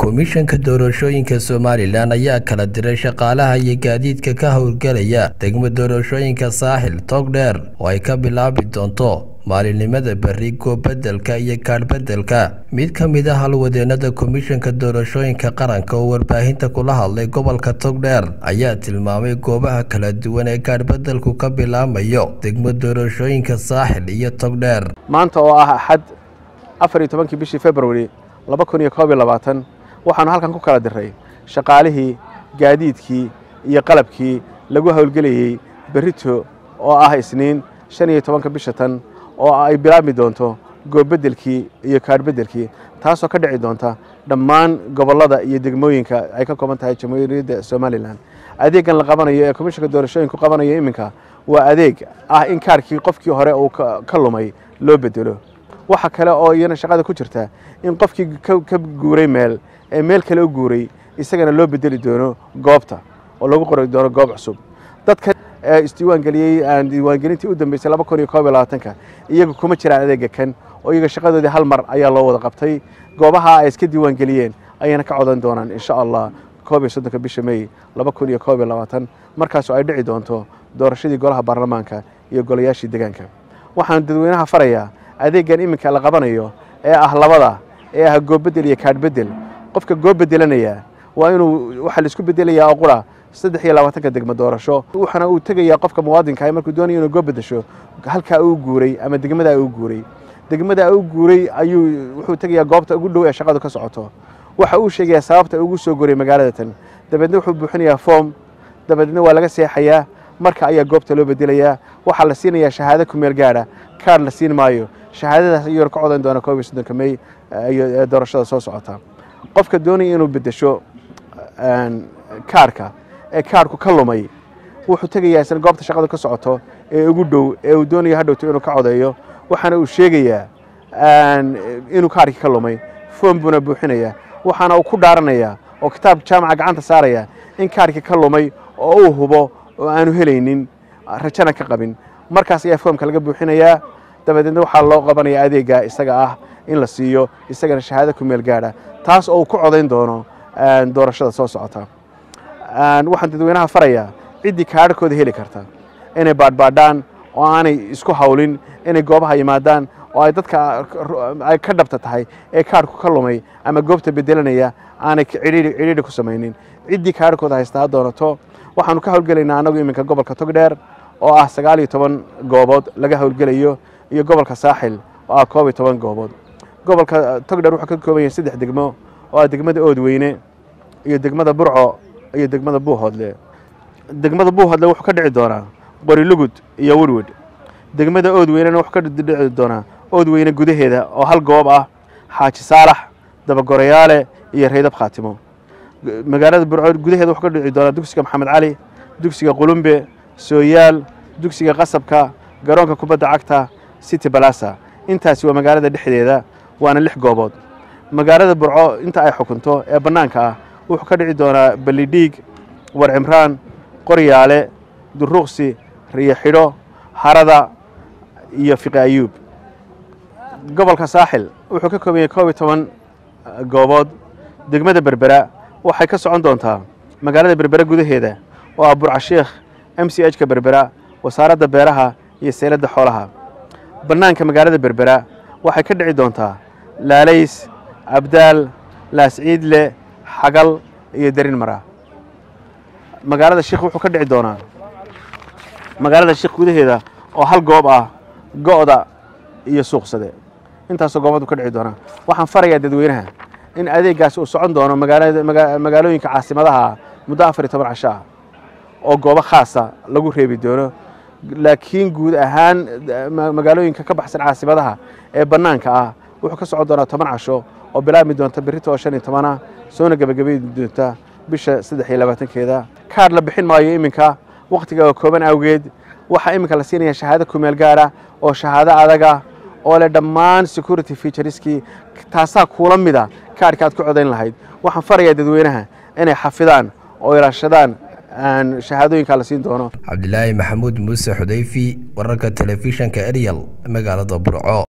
komishanka doorashooyinka Soomaaliland ayaa kala diray shaqaalaha iyo gaadiidka ka howlgalaya degmada doorashooyinka Saaxil Togdheer oo ay ka bilaabi doonto maalinimada berri goobeddelka iyo kaadhbeddelka. Mid ka mid ah halwadeenada komishanka doorashooyinka qaranka oo warbaahinta kula hadlay gobolka Togdheer ayaa tilmaamay goobaha kala duwan ee kaadhbeddelku ka bilaamayo degmada doorashooyinka Saaxil iyo Togdheer. Maanta oo ah Axad 14 bishii February 2022 waxaan halkan ku kala diray shaqaalihii gaadiidkii iyo qalabkii lagu hawlgaliyay berrito oo ah Isniin 15 bisha tan oo ay bilaabmi doonto goobedelkii iyo kaadhbedelkii taasoo ka dhici doonta dhammaan gobollada iyo degmooyinka ay ka kooban tahay Jamhuuriyadda Soomaaliland. Adeegan la qabanayo ee komishanka doorashooyinka qabanayo iminka waa adeeg ah in kaarkii qofkii hore uu ka lumay loo bedelo. waxa kale oo iyana shaqada ku jirta in qofkii ka guuray meel kale u guuray isagana loo bedeli doono goobta oo lagu qori doono goob cusub. dadka istiwaan galiyay aan diiwaangelintii u dambeysay 2012 iyagu kuma jiraan adeega kan oo iyaga shaqadoodii hal mar ayaa loo wada qabtay. goobaha ay iska diiwaan galiyeen ayana ka codan doonaan insha Allah 17 bisha May 2022 markaas oo ay dhici doonto doorashadii golaha baarlamaanka iyo golayaashii deegaanka. waxaan dadweynaha farayaa adeegan iminka la qabanayo ee ah labada ee ah goobedel iyo kaadhbedel qofka goobedelanaya waa inuu waxa la isku bedelayaa qura 23 degmo doorasho waxana uu tagayaa qofka muwaadinka ah markuu doonayo inuu goobedesho halka uu guuray ama degmada uu guuray ayuu wuxuu tagayaa goobta ugu dhow ee shaqadu ka socoto. waxa uu sheegay sababta ugu soo goray magaalada tan dabadna wuxuu buuxinayaa form dabadna waa laga seexayaa marka ayaa goobta loo bedelayaa. waxa la siinayaa shahaado ku meel gaara kaar la siin maayo shahaadadaas iyo ka codan doona 12 May ay doorashada soo socota. qofka doonaya inuu bedesho kaarka ee kaarku ka lumay wuxuu tagayaa san goobta shaqada ka socoto ee ugu dhow ee uu doonayo hadhowto inuu ka codayo waxana uu sheegayaa inuu kaarkii ka lumay foom buna buuxinaya waxana uu ku dhaaranayaa oo kitaab jaamaca gacanta saaraya in kaarkii ka lumay oo uu hubo oo aanu helaynin rajana ka qabin markaas ayaa foomka laga buuxinayaa. dabadna waxa loo qabanaya adeega isaga ah in la siiyo isagana shahaado ku meel gaara taas oo ku codayn doono doorashada soo socota. waxaan dadweynaha farayaa cidii kaarkooda heli karta inay baadbaadaan oo aanay isku hawlin inay goobaha yimaadaan oo ay dadka ay ka dhabta tahay ee kaarku ka lumay ama goobta bedelanaya aanay ciriiri ku sameeynin. cidii kaarkooda haysta doonato waxaan ka hawlgalaynaa anagu iminka gobolka Togdheer oo ah 19 goobood laga hawlgalayo iyo gobolka Saaxil oo ah 12 goobood. gobolka Togdheer wuxuu ka kooban yahay 3 degmo oo ah degmada Oodweyne iyo degmada Burco iyo degmada Buuhoodle. degmada Buuhoodle wuxuu ka dhici doonaa Qori Lugud iyo Warwad. degmada Oodweynena wuxuu ka dhici doonaa Oodweyne gudaheeda oo hal goob ah Xaaji Saalax, Dabagorayaale iyo Reydab Khaatimo. magaalada Burco gudaheeda wuxuu ka dhici doonaa dugsiga Maxamed Cali, dugsiga Qulumbe, Sooyaal, dugsiga Qasabka, garoonka kubadda cagta City Plaza. intaasi waa magaalada dhexdeeda waana 6 goobood. magaalada Burco inta ay xukunto ee banaanka ah wuxuu ka dhici doonaa Balidhiig, Warcimraan, Qoryaale, Durruqsi, Riyaxidho, Harada iyo Fiqi Ayuub. gobolka Saaxil wuxuu ka kooban yahay 12 goobood. degmada Berbera waxay ka socon doontaa magaalada Berbera gudaheeda oo ah Burca Sheekh, MCH ka Berbera, Wasaaradda Beeraha iyo Seelada Xoolaha. banaanka magaalada Berbera waxay ka dhici doontaa Laalays, Abdaal, Laasciidle, حقل iyo darin mara. magaalada Sheekh wuxuu ka dhici doonaa magaalada Sheekh gudaheeda oo hal goob ah Gooda iyo Suuqsade. intaas goobadu ka dhici doonaa. waxaan farayaa dadweynaha in adeegaas uu socon doono magaalooyinka caasimadaha muddo 14 casho ah oo goobo khaas ah lagu reebi doono. laakiin guud ahaan magaalooyinka ka baxsan caasimadaha ee banaanka ah wuxuu ka socon doonaa 10 casho oo bilaabmi doonta berrito 15 soona gabagabadii doonta bisha 23 kaar la bixin maayo iminka waqtiga kooban awgeed. waxa iminka la siinayaa shahaado ku meel gaara oo shahaado adaga oo leh dhammaan security featureski taasa kuula mida kaarka aad ku codayn lahayd. waxaan farayaa dadweynaha inay xafidaan oo ilaashadaan shahaadooyinka la siin doono. Cabdilaahi Maxamuud Muuse Xudayfi, wararka telefishanka Eryal magaalada Burco.